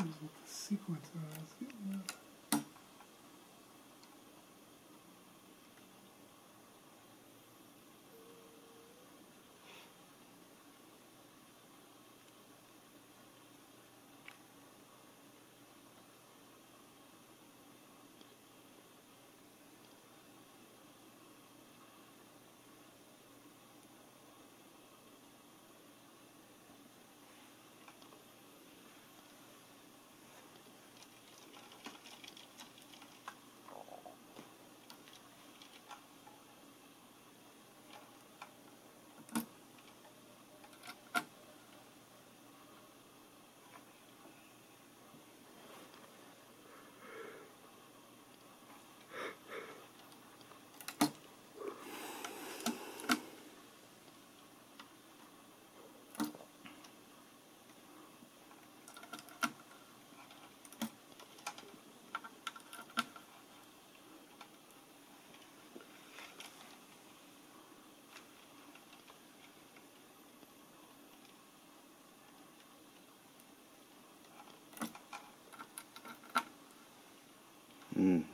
What was the sequence that I was getting at?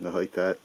I like that.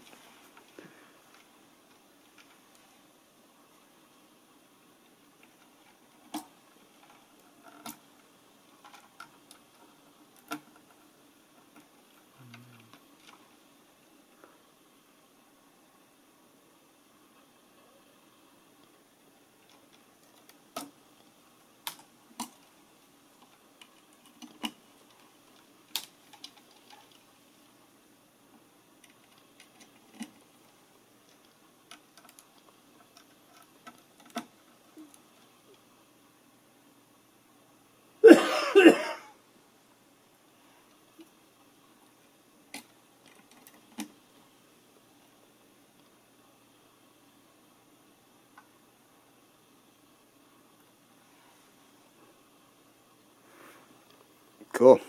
Cool.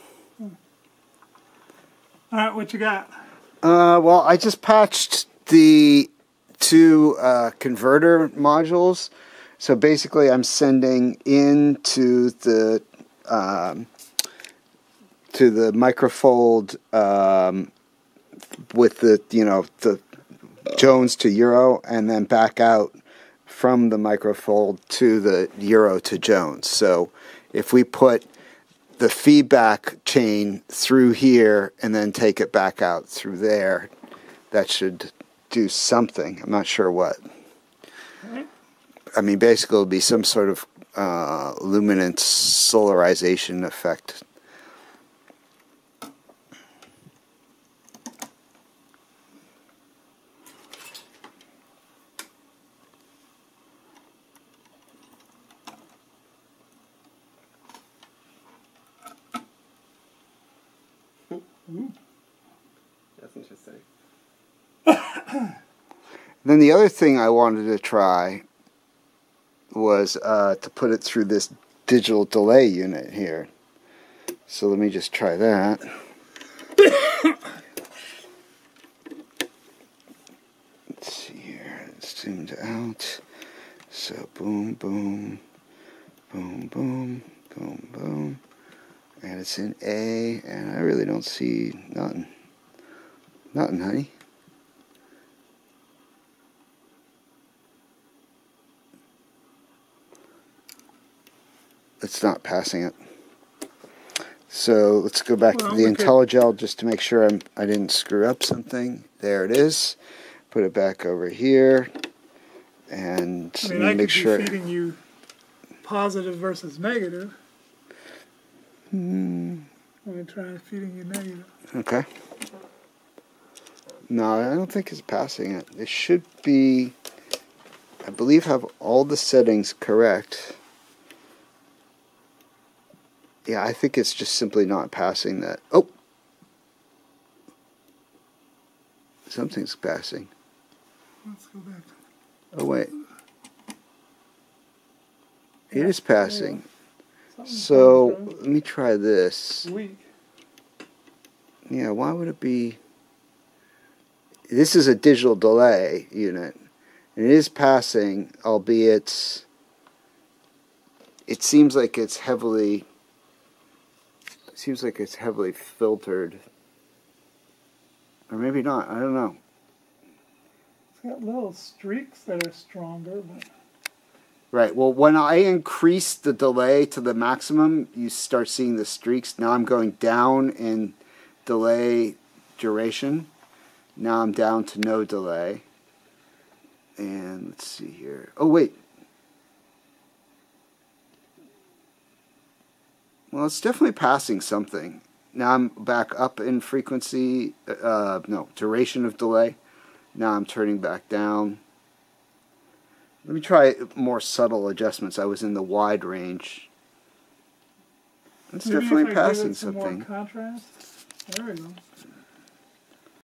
All right, what you got? Well, I just patched the two converter modules. So basically I'm sending into the to the microfold with the, you know, the Jones to Euro, and then back out from the microfold to the Euro to Jones. So if we put the feedback chain through here and then take it back out through there, that should do something. I'm not sure what. Okay. I mean, basically it'll be some sort of luminance solarization effect. That's interesting. Then the other thing I wanted to try was to put it through this digital delay unit here. So let me just try that. Let's see here. It's zoomed out. So boom, boom, boom, boom, boom, boom. And it's in A, and I really don't see nothing. Nothing, honey. It's not passing it. So let's go back to the IntelliGel just to make sure I didn't screw up something. There it is. Put it back over here, and I mean, I make sure. Be feeding you positive versus negative. I'm going to try feeding you negative. Okay. No, I don't think it's passing it. It should be, I believe, have all the settings correct. Yeah, I think it's just simply not passing that. Oh! Something's passing. Let's go back. Oh, wait. It is passing. So let me try this. Yeah, why would it be? This is a digital delay unit, and it is passing, albeit it seems like it's heavily seems like it's heavily filtered. Or maybe not, I don't know. It's got little streaks that are stronger, but... Right, well, when I increase the delay to the maximum, you start seeing the streaks. Now I'm going down in delay duration. Now I'm down to no delay. And let's see here. Oh, wait. Well, it's definitely passing something. Now I'm back up in frequency, duration of delay. Now I'm turning back down. Let me try more subtle adjustments. I was in the wide range. It's definitely passing something. Maybe if I give it some more contrast. There we go.